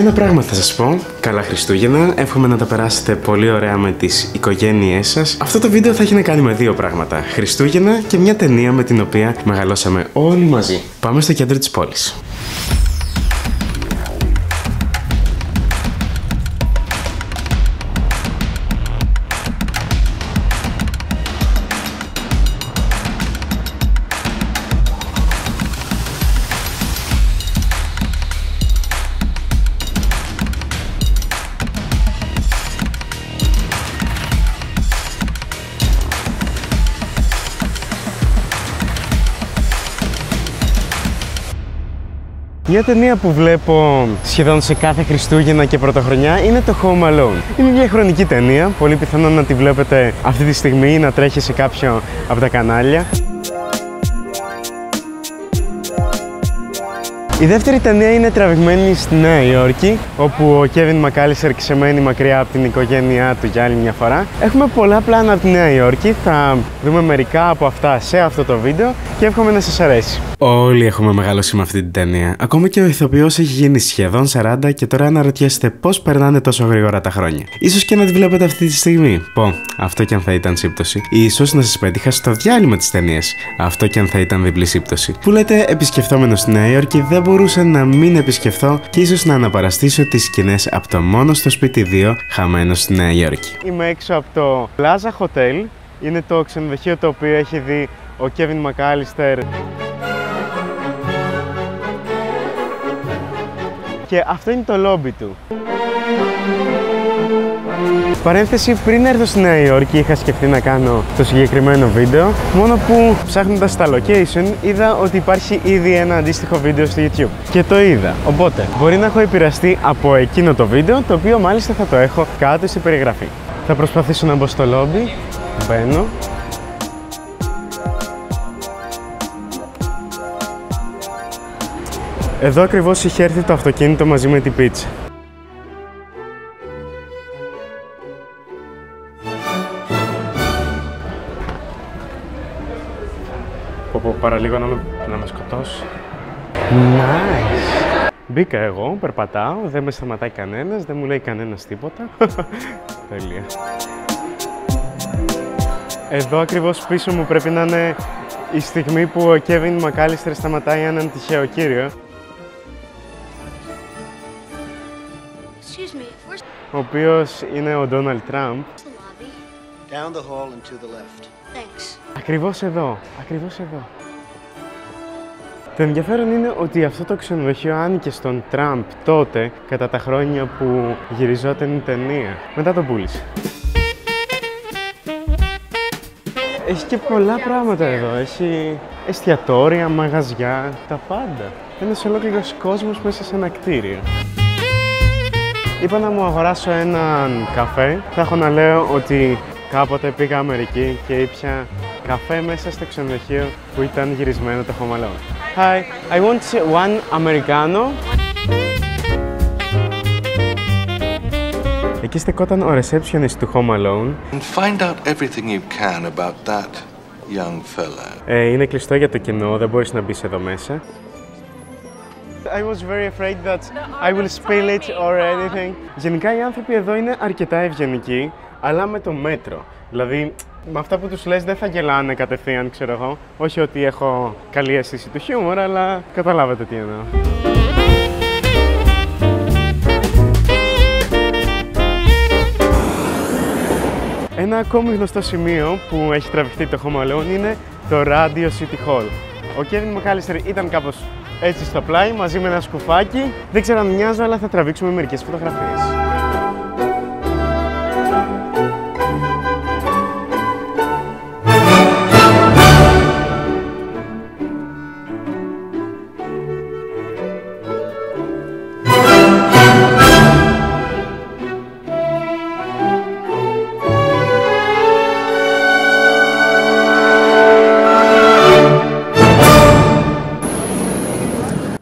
Ένα πράγμα θα σας πω, καλά Χριστούγεννα, εύχομαι να τα περάσετε πολύ ωραία με τις οικογένειές σας. Αυτό το βίντεο θα έχει να κάνει με δύο πράγματα, Χριστούγεννα και μια ταινία με την οποία μεγαλώσαμε όλοι μαζί. Πάμε στο κέντρο της πόλης. Μια ταινία που βλέπω σχεδόν σε κάθε Χριστούγεννα και Πρωτοχρονιά είναι το Home Alone. Είναι μια χρονική ταινία, πολύ πιθανόν να τη βλέπετε αυτή τη στιγμή ή να τρέχει σε κάποιο από τα κανάλια. Η δεύτερη ταινία είναι τραβηγμένη στη Νέα Υόρκη, όπου ο Kevin McAllister ξεμένει μακριά από την οικογένειά του για άλλη μια φορά. Έχουμε πολλά πλάνα από τη Νέα Υόρκη, θα δούμε μερικά από αυτά σε αυτό το βίντεο και εύχομαι να σας αρέσει. Όλοι έχουμε μεγαλώσει με αυτή την ταινία. Ακόμα και ο ηθοποιός έχει γίνει σχεδόν 40 και τώρα αναρωτιέστε πώς περνάνε τόσο γρήγορα τα χρόνια. Ίσως και να τη βλέπετε αυτή τη στιγμή. Πω, αυτό κι αν θα ήταν σύμπτωση. Ίσως να σας πέτυχα στο διάλειμμα της ταινίας. Αυτό κι αν θα ήταν διπλή σύμπτωση. Που λέτε, επισκεφτόμενος στη Νέα Υόρκη, δεν μπορούσα να μην επισκεφθώ και ίσως να αναπαραστήσω τις σκηνές από το μόνο στο σπίτι 2 χαμένο στη Νέα Υόρκη. Είμαι έξω από το Plaza Hotel. Είναι το ξενοδοχείο το οποίο έχει δει ο Kevin McAllister. Και αυτό είναι το λόμπι του. Παρένθεση, πριν έρθω στη Νέα Υόρκη είχα σκεφτεί να κάνω το συγκεκριμένο βίντεο, μόνο που ψάχνοντας τα location είδα ότι υπάρχει ήδη ένα αντίστοιχο βίντεο στο YouTube και το είδα, οπότε μπορεί να έχω επηρεαστεί από εκείνο το βίντεο, το οποίο μάλιστα θα το έχω κάτω στην περιγραφή. Θα προσπαθήσω να μπω στο λόμπι, μπαίνω. Εδώ ακριβώς είχε έρθει το αυτοκίνητο μαζί με την πίτσα. Παραλίγο να με σκοτώσει. Nice. Μπήκα εγώ, περπατάω, δεν με σταματάει κανένας, δεν μου λέει κανένας τίποτα. Τέλεια. Εδώ ακριβώς πίσω μου πρέπει να είναι η στιγμή που ο Kevin McAllister σταματάει έναν τυχαίο κύριο. Ο οποίος είναι ο Donald Trump. Down the hall and to the left. Thanks. Ακριβώς εδώ, ακριβώς εδώ. Το ενδιαφέρον είναι ότι αυτό το ξενοδοχείο άνοιγε στον Τραμπ τότε, κατά τα χρόνια που γυριζόταν η ταινία. Μετά το πούλησε. Έχει και πολλά πράγματα εδώ. Έχει εστιατόρια, μαγαζιά, τα πάντα. Ένας ολόκληρος κόσμος μέσα σε ένα κτίριο. Είπα να μου αγοράσω έναν καφέ. Θα έχω να λέω ότι κάποτε πήγα Αμερική και ήπια καφέ μέσα στο ξενοδοχείο που ήταν γυρισμένο το Home Alone. Hi, I want one Americano. Εκεί στεκόταν ο receptionist του Home Alone. And find out everything you can about that young fella. Είναι κλειστό για το κοινό, δεν μπορείς να μπεις εδώ μέσα. I was very afraid that I will spill it or anything. Γενικά οι άνθρωποι εδώ είναι αρκετά ευγενικοί, αλλά με το μέτρο. Δηλαδή, με αυτά που τους λες δεν θα γελάνε κατευθείαν, ξέρω εγώ. Όχι ότι έχω καλή αίσθηση του χιούμορ, αλλά καταλάβατε τι εννοώ. Ένα ακόμη γνωστό σημείο που έχει τραβηχτεί το Home Alone είναι το Radio City Hall. Ο Kevin McAllister ήταν κάπως έτσι στο πλάι, μαζί με ένα σκουφάκι. Δεν ξέρω αν μοιάζω, αλλά θα τραβήξουμε μερικές φωτογραφίες.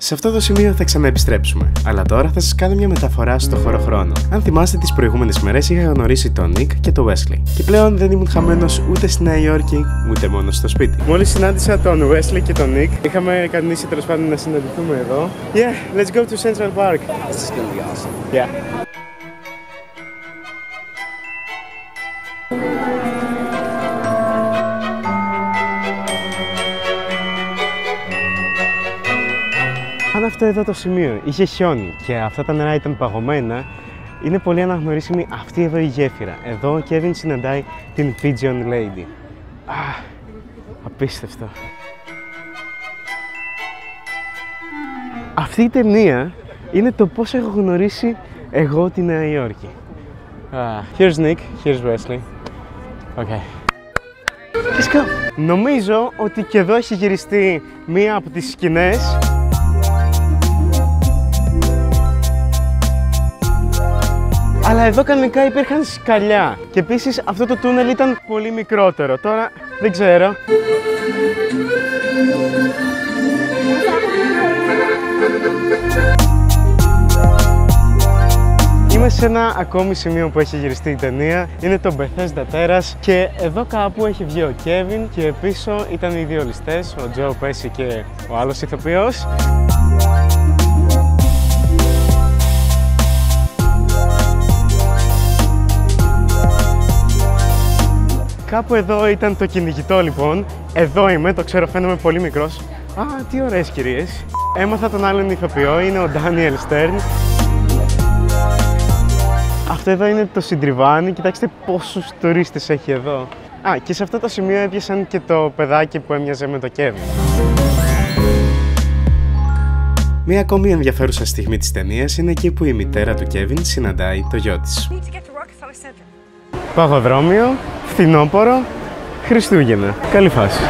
Σε αυτό το σημείο θα ξαναεπιστρέψουμε, αλλά τώρα θα σας κάνω μια μεταφορά στο χωροχρόνο. Αν θυμάστε, τις προηγούμενες μέρες είχα γνωρίσει τον Νικ και τον Wesley. Και πλέον δεν ήμουν χαμένος ούτε στη Νέα Υόρκη, ούτε μόνο στο σπίτι. Μόλις συνάντησα τον Wesley και τον Νικ, είχαμε κανονίσει τέλος πάντων να συναντηθούμε εδώ. Yeah, let's go to Central Park. This is gonna be awesome. Yeah. Αν αυτό εδώ το σημείο είχε χιόνι και αυτά τα νερά ήταν παγωμένα, είναι πολύ αναγνωρίσιμη αυτή εδώ η γέφυρα. Εδώ ο Kevin συναντάει την Pigeon Lady. Α, απίστευτο. Αυτή η ταινία είναι το πώς έχω γνωρίσει εγώ τη Νέα Υόρκη. Here's Nick, here's Wesley. Okay. Let's go. Νομίζω ότι και εδώ έχει γυριστεί μία από τις σκηνές. Αλλά εδώ κανονικά υπήρχαν σκαλιά και επίσης αυτό το τούνελ ήταν πολύ μικρότερο. Τώρα δεν ξέρω. Είμαι σε ένα ακόμη σημείο που έχει γυριστεί η ταινία. Είναι το Bethesda Terrace και εδώ κάπου έχει βγει ο Kevin και πίσω ήταν οι δύο ληστές, ο Joe Pesci και ο άλλος ηθοποιός. Κάπου εδώ ήταν το κυνηγητό λοιπόν. Εδώ είμαι, το ξέρω, φαίνομαι πολύ μικρός. Α, τι ωραίες κυρίες. Έμαθα τον άλλον ηθοποιό, είναι ο Daniel Stern. Αυτό εδώ είναι το συντριβάνι, κοιτάξτε πόσους τουρίστες έχει εδώ. Α, και σε αυτό το σημείο έπιασαν και το παιδάκι που έμοιαζε με το Kevin. Μία ακόμη ενδιαφέρουσα στιγμή της ταινίας είναι εκεί που η μητέρα του Kevin συναντάει το γιο της. Παγοδρόμιο, φθινόπορο, Χριστούγεννα. Καλή φάση.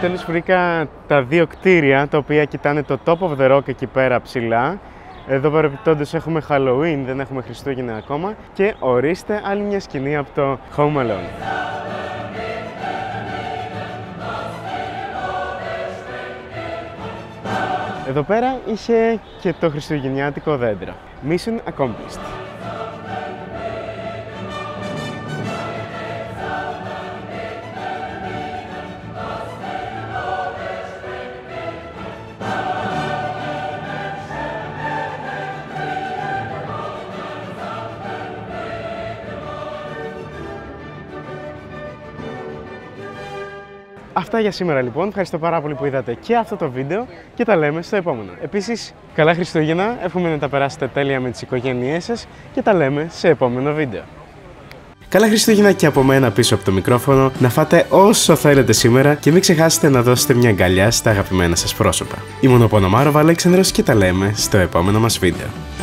Τέλος βρήκα τα δύο κτίρια τα οποία κοιτάνε το Top of the Rock εκεί πέρα ψηλά. Εδώ παρεπιπτόντως έχουμε Halloween, δεν έχουμε Χριστούγεννα ακόμα. Και ορίστε άλλη μια σκηνή από το Home Alone. Εδώ πέρα είχε και το χριστουγεννιάτικο δέντρο. Mission accomplished. Αυτά για σήμερα λοιπόν, ευχαριστώ πάρα πολύ που είδατε και αυτό το βίντεο και τα λέμε στο επόμενο. Επίσης, καλά Χριστούγεννα, εύχομαι να τα περάσετε τέλεια με τις οικογένειές σας και τα λέμε σε επόμενο βίντεο. Καλά Χριστούγεννα και από μένα πίσω από το μικρόφωνο, να φάτε όσο θέλετε σήμερα και μην ξεχάσετε να δώσετε μια αγκαλιά στα αγαπημένα σας πρόσωπα. Ήμουν ο Πονομάροβα Αλέξανδρος και τα λέμε στο επόμενο μας βίντεο.